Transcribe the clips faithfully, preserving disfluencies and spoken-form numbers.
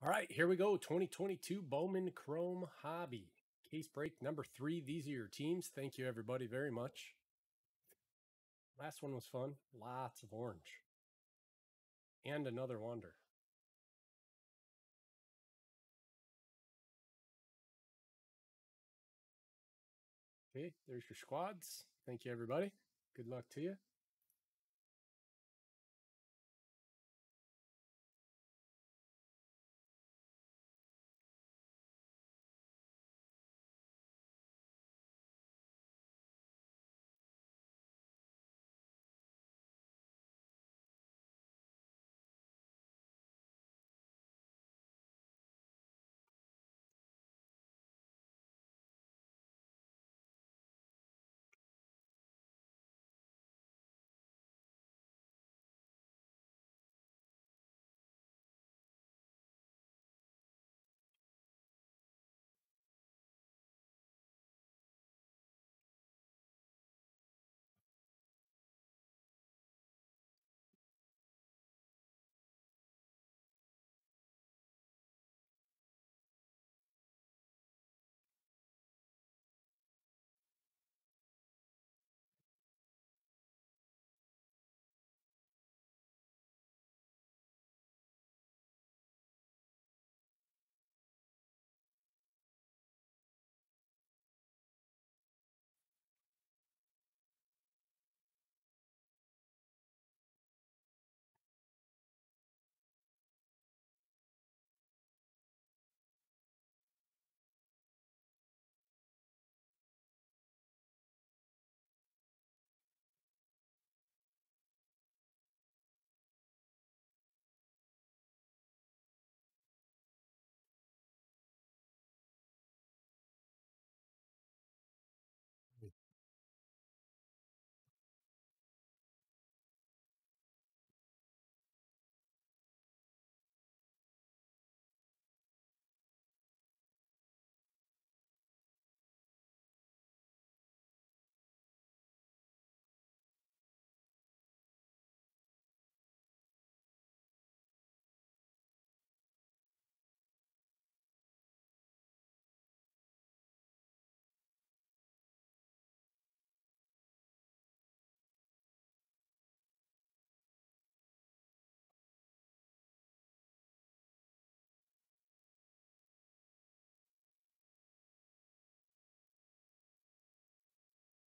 All right, here we go. twenty twenty-two Bowman Chrome Hobby. Case break number three. These are your teams. Thank you, everybody, very much. Last one was fun. Lots of orange. And another wonder. Okay, there's your squads. Thank you, everybody. Good luck to you.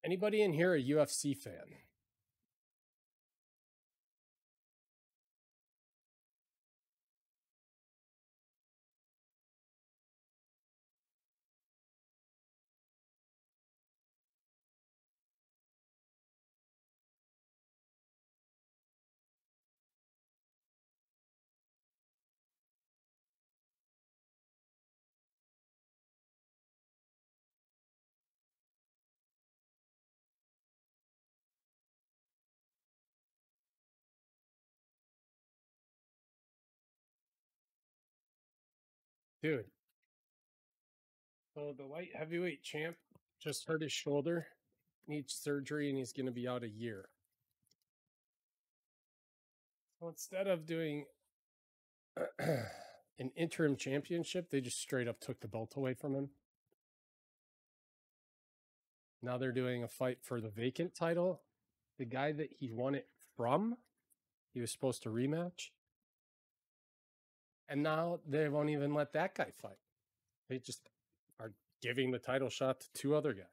Anybody in here a U F C fan? Dude, so the light heavyweight champ just hurt his shoulder, needs surgery, and he's going to be out a year. So instead of doing an interim championship, they just straight up took the belt away from him. Now they're doing a fight for the vacant title. The guy that he won it from, he was supposed to rematch. And now they won't even let that guy fight. They just are giving the title shot to two other guys.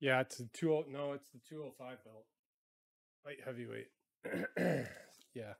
Yeah, it's a two oh. No, it's the two oh five belt, light heavyweight. Yeah.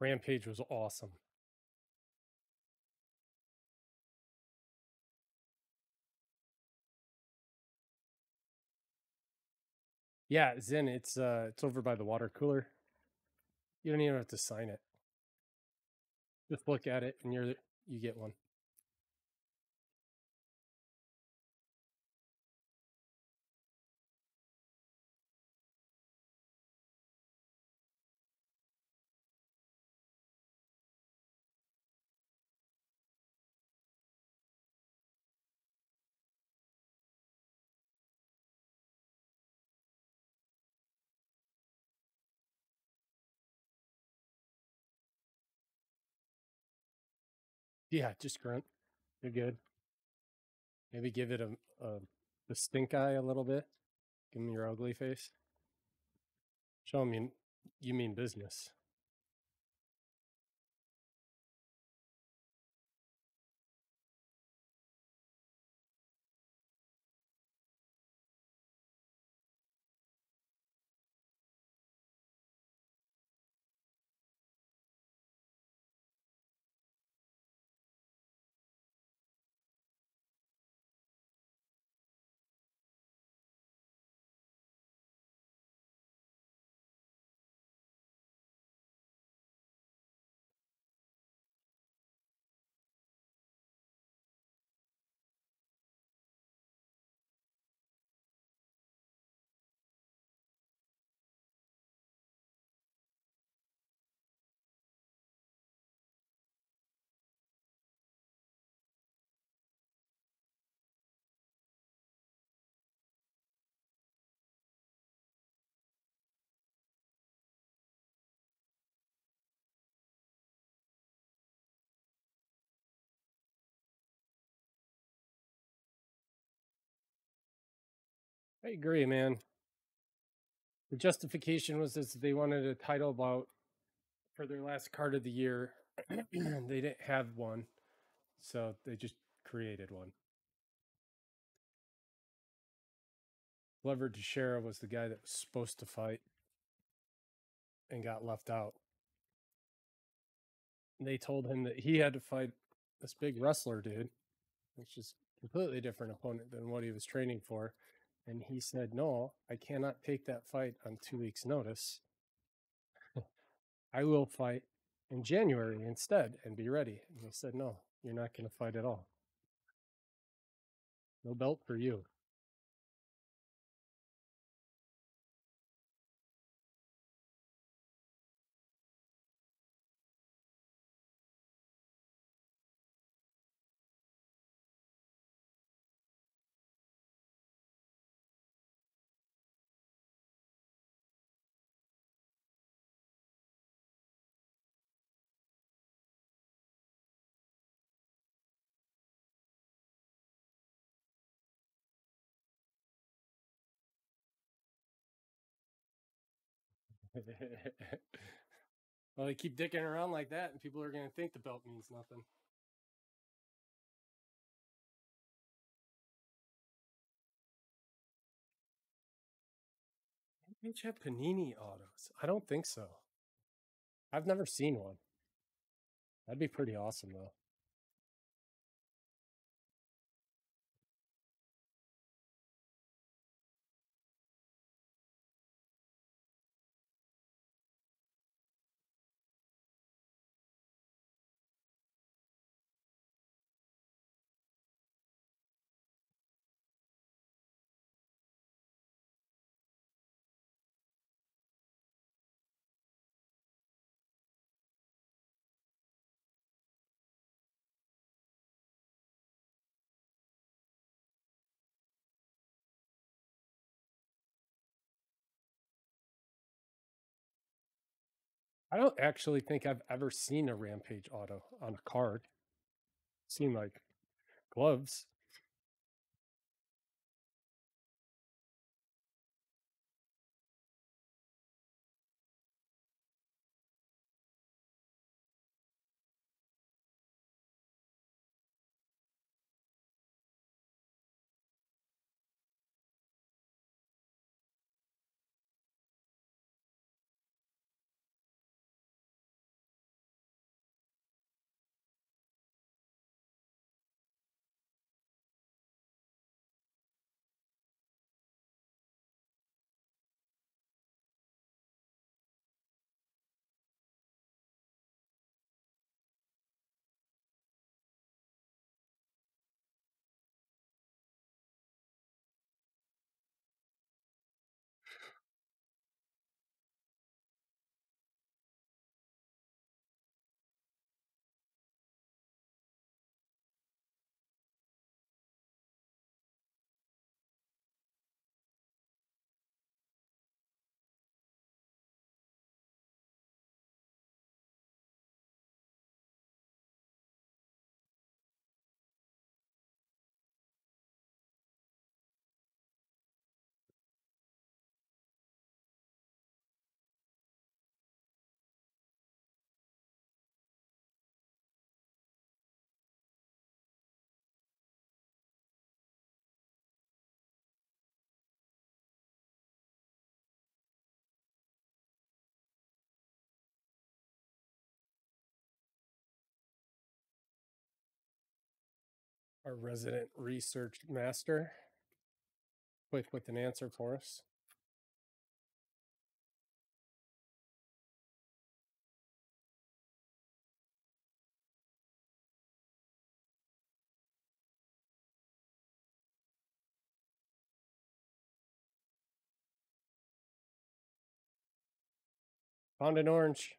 Rampage was awesome. Yeah, Zen, it's uh it's over by the water cooler. You don't even have to sign it. Just look at it and you're you get one. Yeah, just grunt. You're good. Maybe give it a, a the stink eye a little bit. Give him your ugly face. Show him you, you mean business. I agree, man. The justification was this: they wanted a title bout for their last card of the year. They didn't have one, so they just created one. Glover Teixeira was the guy that was supposed to fight and got left out. They told him that he had to fight this big wrestler dude, which is a completely different opponent than what he was training for. And he said, no, I cannot take that fight on two weeks' notice. I will fight in January instead and be ready. And they said, no, you're not going to fight at all. No belt for you. Well, they keep dicking around like that, and people are going to think the belt means nothing. They have Panini autos. I don't think so. I've never seen one. That'd be pretty awesome, though. I don't actually think I've ever seen a Rampage auto on a card. Seen like gloves. Our resident research master with, with an answer for us. Found an orange.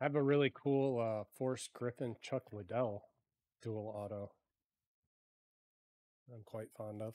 I have a really cool uh, Forrest Griffin Chuck Liddell dual auto I'm quite fond of.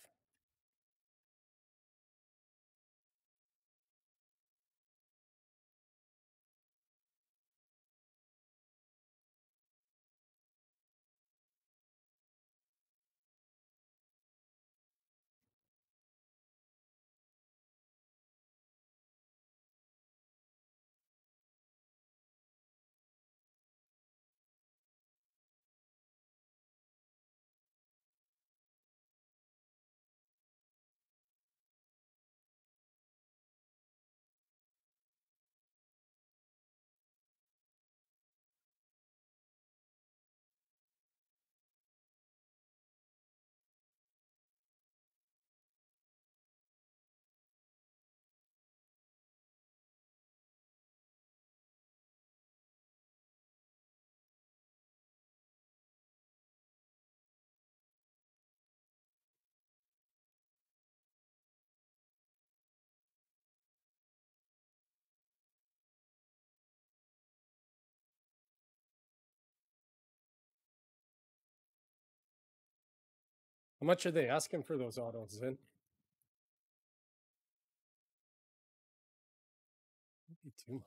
How much are they asking for those autos then? Maybe too much.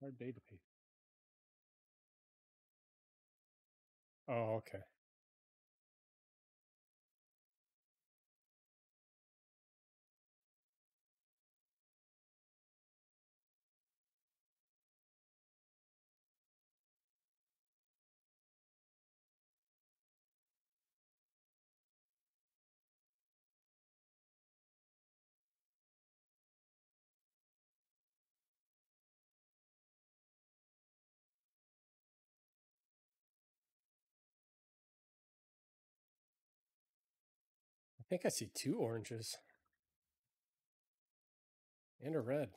Hard day to pay. Oh, okay. I think I see two oranges and a red.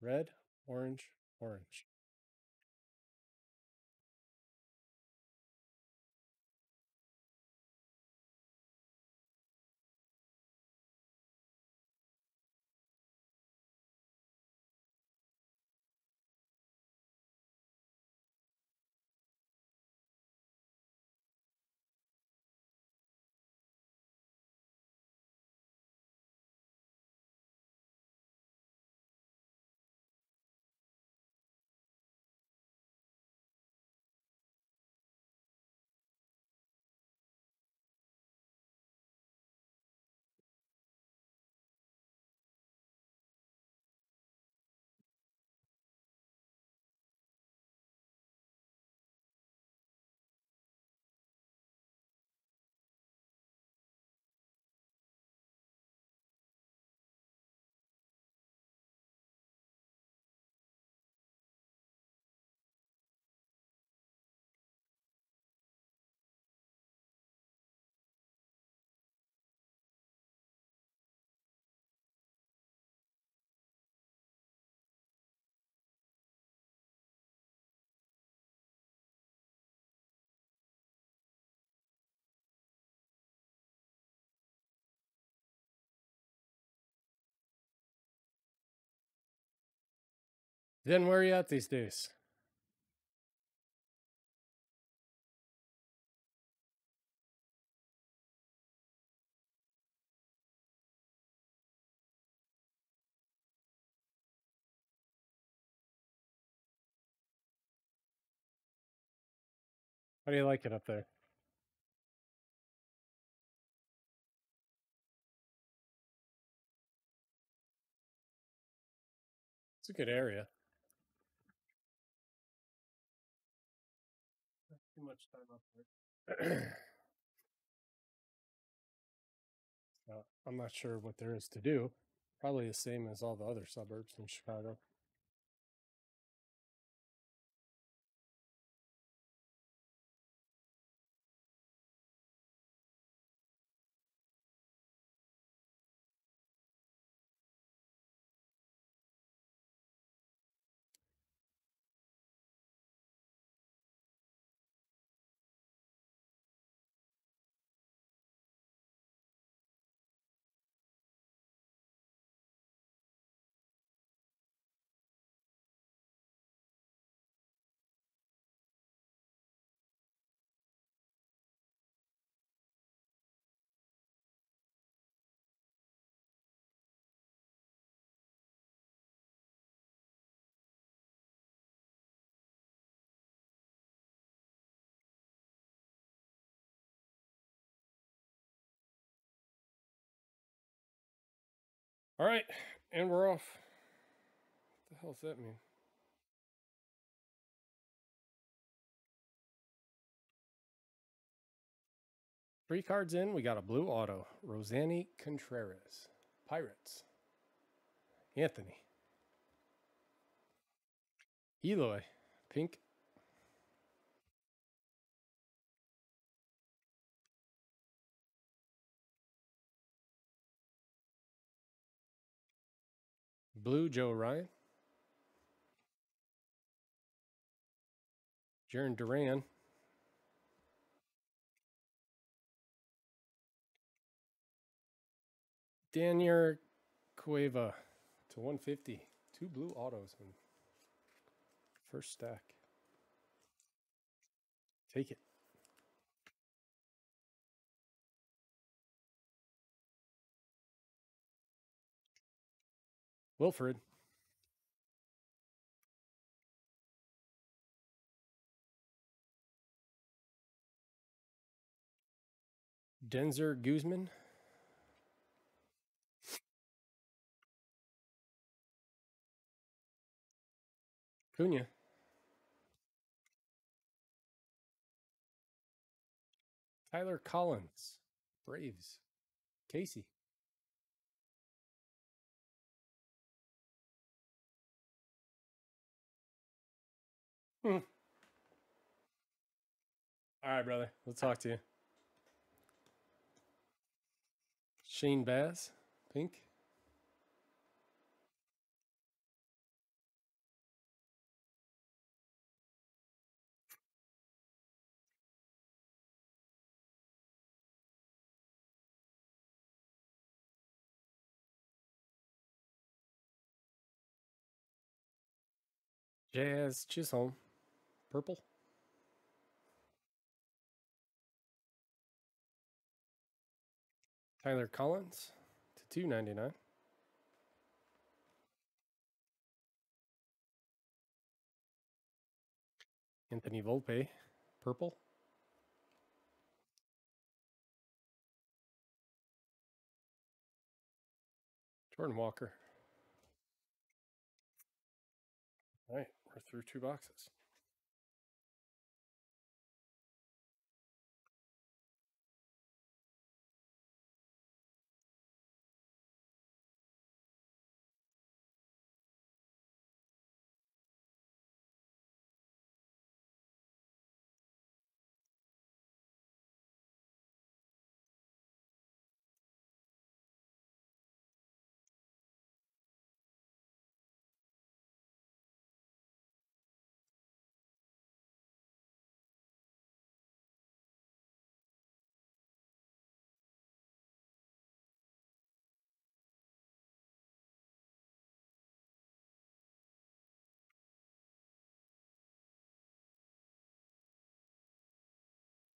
Red, orange, orange. Then where are you at these days? How do you like it up there? It's a good area. Too much time up there. uh, I'm not sure what there is to do. Probably the same as all the other suburbs in Chicago. All right, and we're off. What the hell does that mean? Three cards in, we got a blue auto. Rosanyi Contreras, Pirates. Anthony. Eloy, pink. Blue, Joe Ryan. Jaren Duran. Daniel Cueva to one fifty. Two blue autos in first stack. Take it. Wilfred. Denzer Guzman. Cunha. Tyler Collins. Braves. Casey. Hmm. All right, brother. We'll talk to you. Shane Baz, pink. Jazz Chisholm, purple. Tyler Collins to two ninety nine. Anthony Volpe, purple. Jordan Walker. All right, we're through two boxes.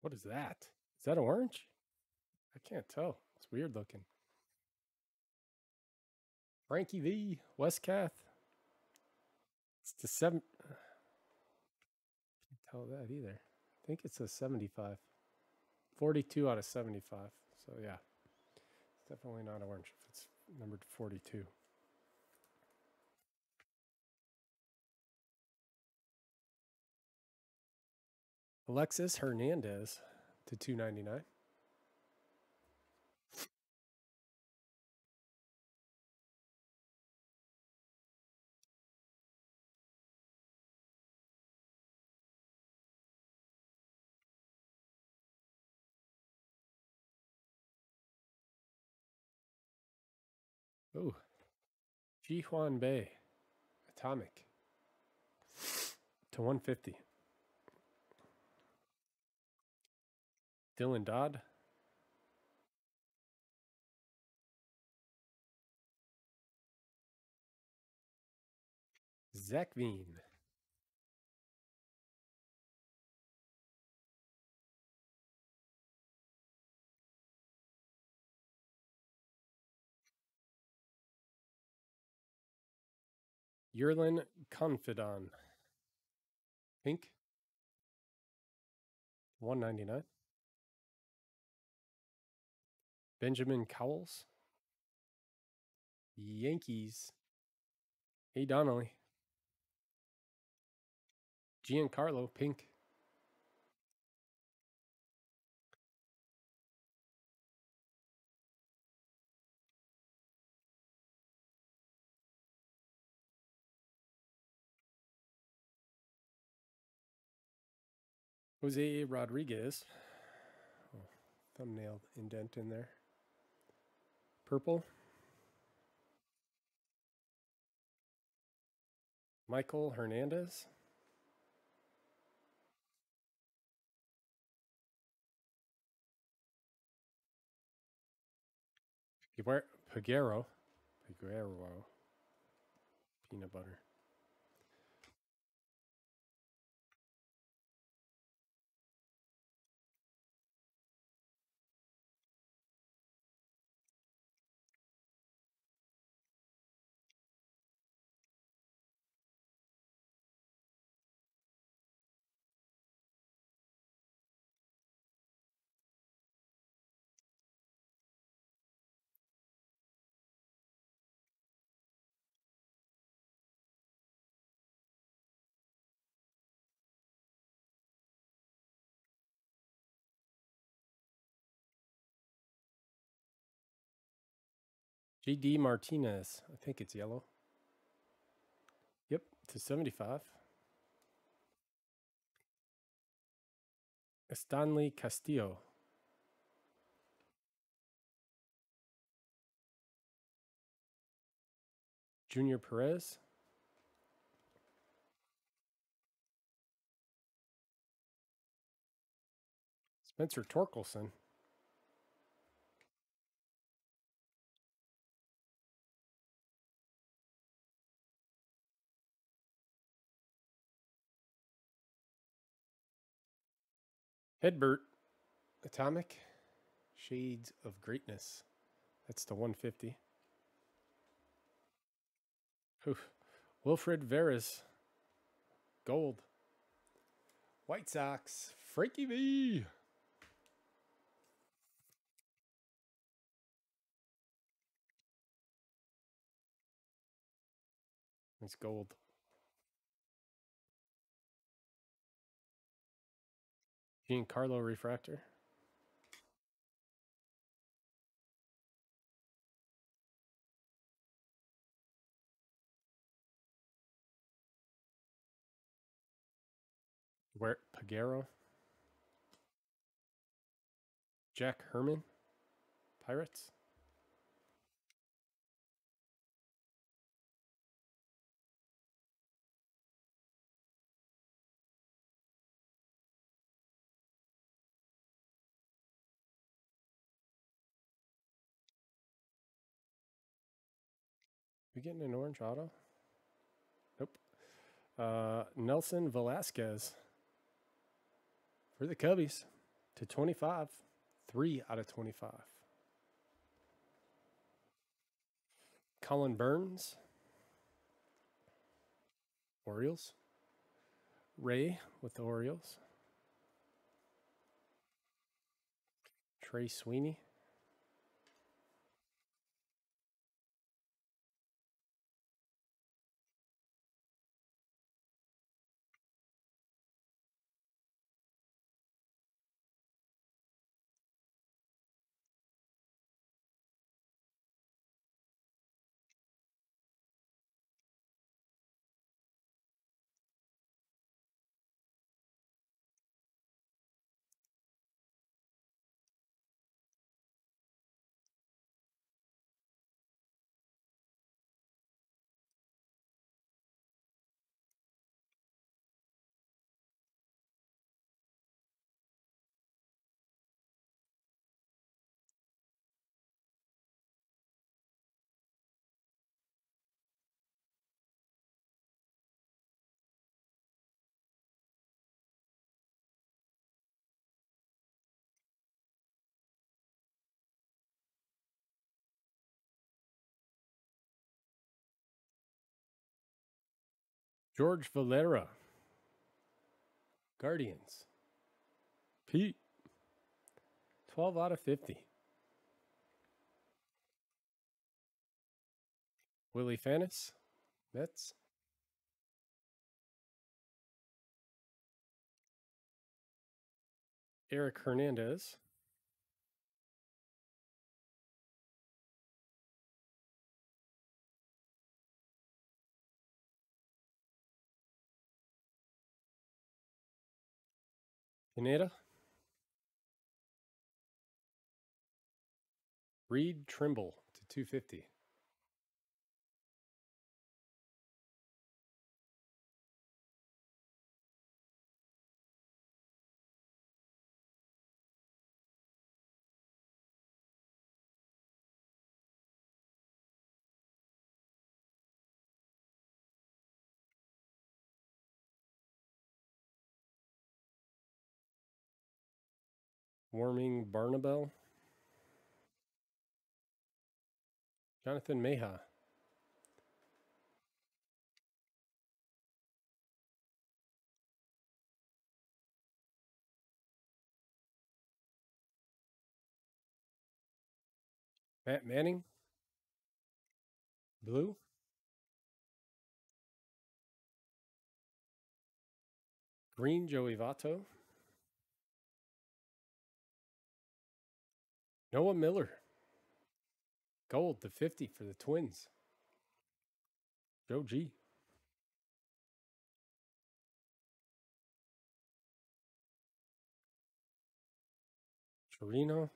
What is that? Is that orange? I can't tell. It's weird looking. Frankie V, Wes Kath. It's the seven. I can't tell that either. I think it's a seventy-five. forty-two out of seventy-five. So yeah, it's definitely not orange if it's numbered forty-two. Alexis Hernandez to two ninety-nine. Oh, Jihuan Bay, Atomic to one fifty. Dylan Dodd. Zach Veen. Yerlin Confidon. Pink. one ninety-nine. Benjamin Cowles, Yankees, A. Donnelly, Giancarlo, pink, Jose Rodriguez, oh, thumbnail indent in there. Purple. Michael Hernandez. Piguero. Piguero. Peanut butter. J D Martinez, I think it's yellow. Yep, to seventy-five. Stanley Castillo. Junior Perez. Spencer Torkelson. Hedbert, Atomic, Shades of Greatness. That's the one fifty. Oof. Wilfred Veras, gold. White Sox, Frankie V. It's gold. Giancarlo refractor. Where Pagero. Jack Herman, Pirates. We getting an orange auto? Nope. Uh, Nelson Velasquez for the Cubbies to twenty-five. three out of twenty-five. Colin Burns, Orioles. Ray with the Orioles. Trey Sweeney. George Valera, Guardians. Pete, twelve out of fifty. Willie Fannis, Mets. Eric Hernandez. Pineda. Reed Trimble to two fifty. Warming Barnabell. Jonathan Mejia. Matt Manning. Blue. Green Joey Votto. Noah Miller, gold to fifty for the Twins. Joe G. Torino.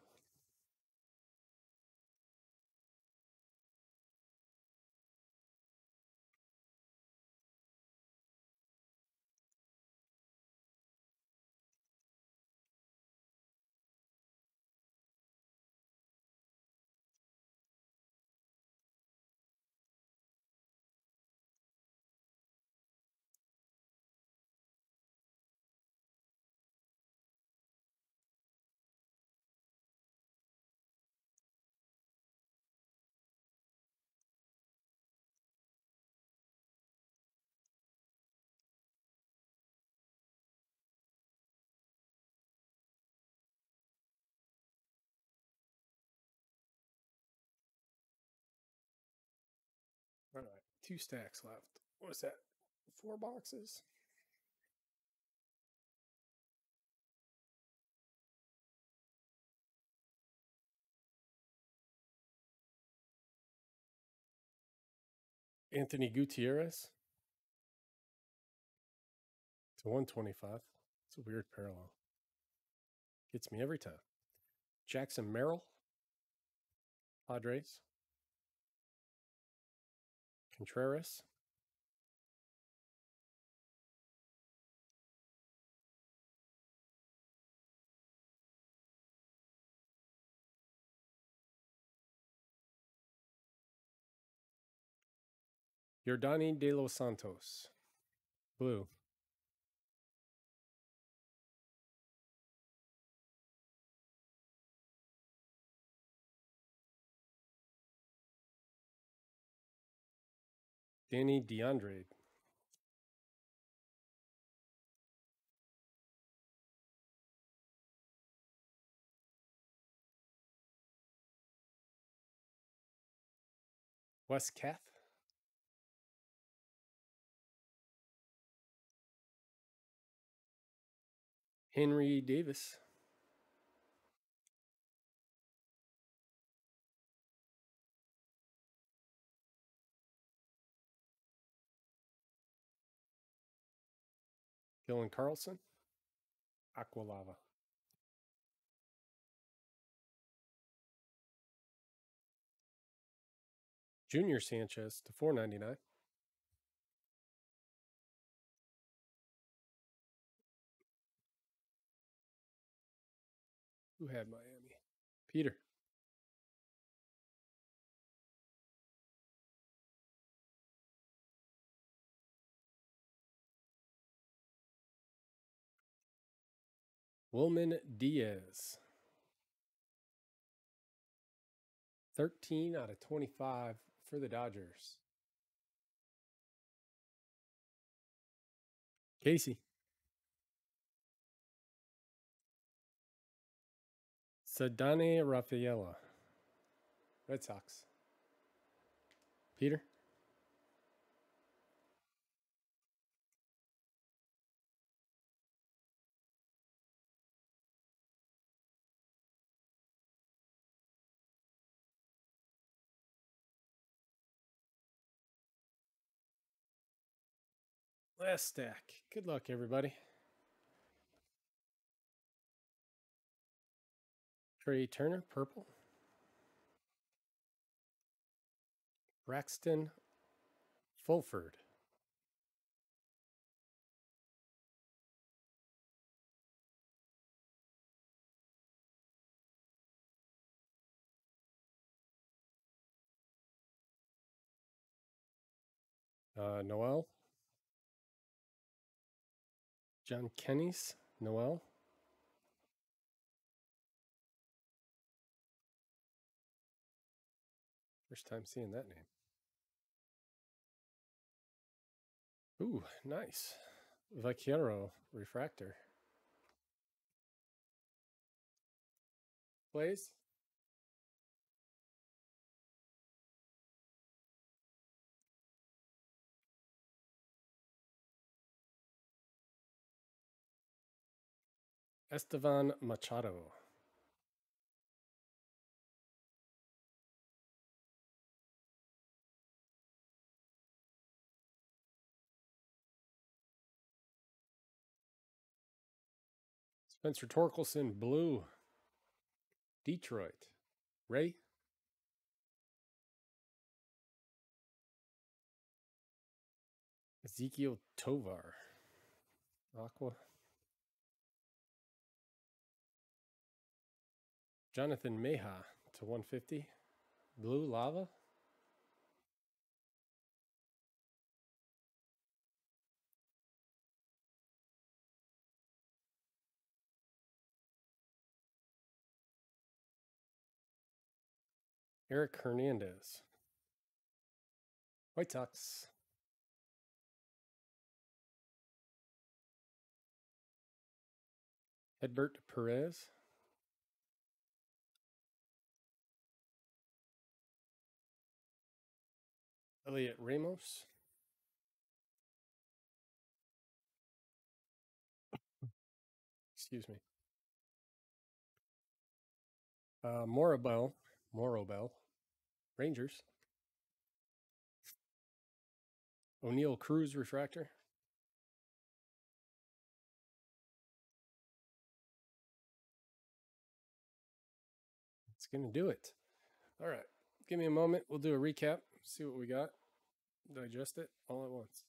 All right, two stacks left. What's that? Four boxes? Anthony Gutierrez to one twenty-five. It's a weird parallel. Gets me every time. Jackson Merrill, Padres. Contreras. Yordani De Los Santos, blue. Danny DeAndre. Wes Kath. Henry Davis. Dylan Carlson. Aqualava. Junior Sanchez to four ninety-nine. Who had Miami? Peter. Wilman Diaz. thirteen out of twenty-five for the Dodgers. Casey. Sadane Rafaela, Red Sox. Peter. Last stack. Good luck, everybody. Trey Turner, purple. Braxton Fulford. Uh, Noel. John Kenny's Noel. First time seeing that name. Ooh, nice. Vaquero refractor. Plays. Estevan Machado. Spencer Torkelson, blue. Detroit. Ray. Ezekiel Tovar. Aqua. Jonathan Mejia to one fifty. Blue Lava. Eric Hernandez. White Sox. Hedbert Perez. Elliot Ramos. Excuse me. Uh, Morobel, Morobel, Rangers. O'Neill Cruz refractor. It's going to do it. All right. Give me a moment. We'll do a recap. See what we got. Digest it all at once.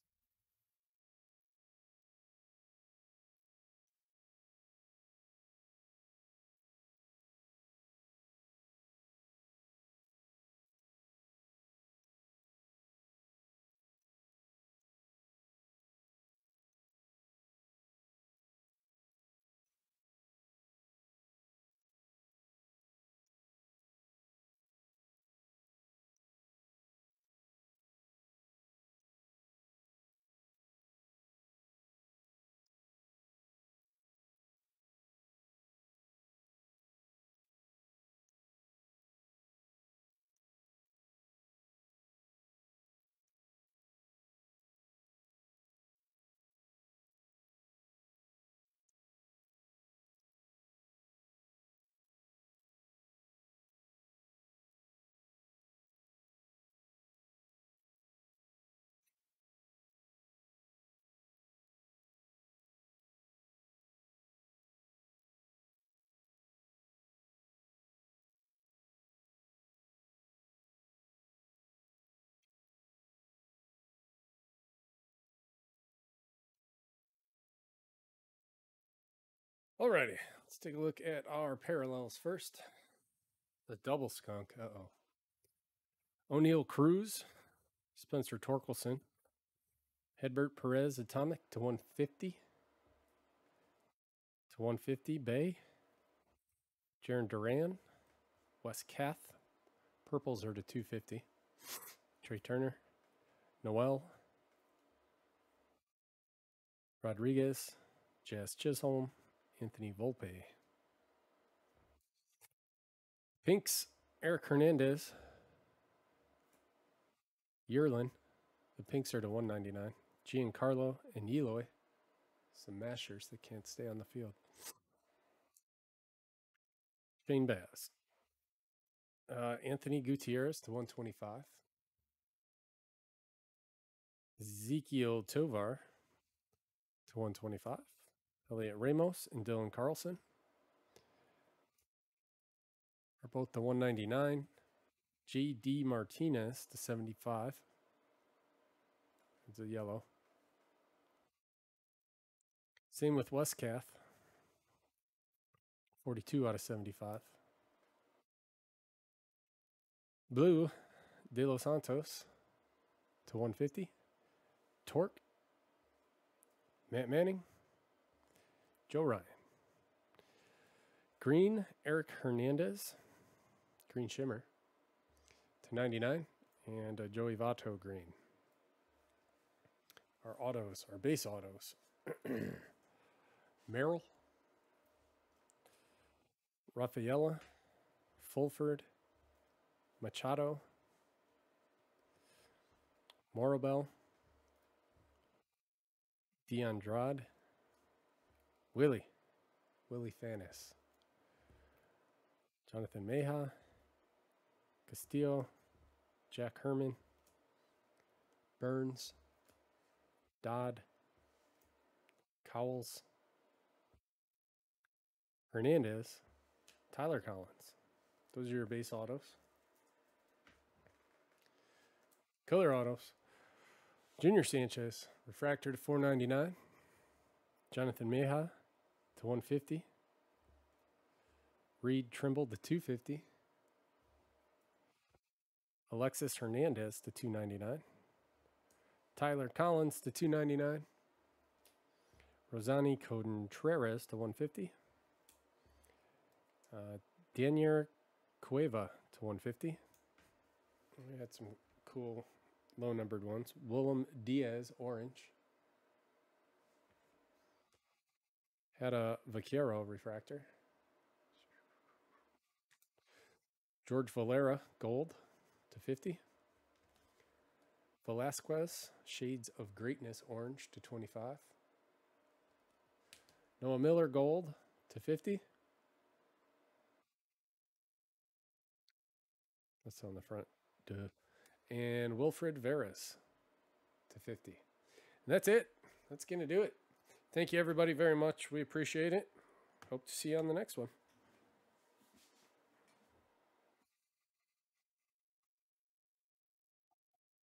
Alrighty, let's take a look at our parallels first. The double skunk, uh-oh. O'Neill Cruz, Spencer Torkelson, Hedbert Perez Atomic to one fifty. To one fifty, Bay. Jaren Duran, Wes Kath. Purples are to two fifty. Trey Turner, Noel, Rodriguez, Jazz Chisholm, Anthony Volpe. Pinks, Eric Hernandez. Yerlin. The Pinks are to one ninety-nine. Giancarlo and Eloy. Some mashers that can't stay on the field. Shane Baz. Uh, Anthony Gutierrez to one twenty-five. Ezekiel Tovar to one twenty-five. Elliot Ramos and Dylan Carlson are both to one ninety-nine. J D Martinez to seventy-five. It's a yellow. Same with Wes Kath. forty-two out of seventy-five. Blue, De Los Santos to one fifty. Torque, Matt Manning. Joe Ryan. Green, Eric Hernandez. Green Shimmer to ninety-nine. And a Joey Votto green. Our autos, our base autos. Merrill. Rafaela. Fulford. Machado. Morobel. DeAndrade. Willie, Willie Fannis, Jonathan Mejia, Castillo, Jack Herman, Burns, Dodd, Cowles, Hernandez, Tyler Collins. Those are your base autos. Color autos. Junior Sanchez, refractor to four ninety-nine. Jonathan Mejia to one fifty. Reed Trimble to two fifty. Alexis Hernandez to two ninety-nine. Tyler Collins to two ninety-nine. Rosanyi Contreras to one fifty. Uh, Daniel Cueva to one fifty. We had some cool low numbered ones. Willem Diaz orange. Had a Vaquero refractor. George Valera gold to fifty. Velasquez, Shades of Greatness, orange to twenty-five. Noah Miller, gold to fifty. That's on the front. Duh. And Wilfred Veras to fifty. And that's it. That's going to do it. Thank you, everybody, very much. We appreciate it. Hope to see you on the next one.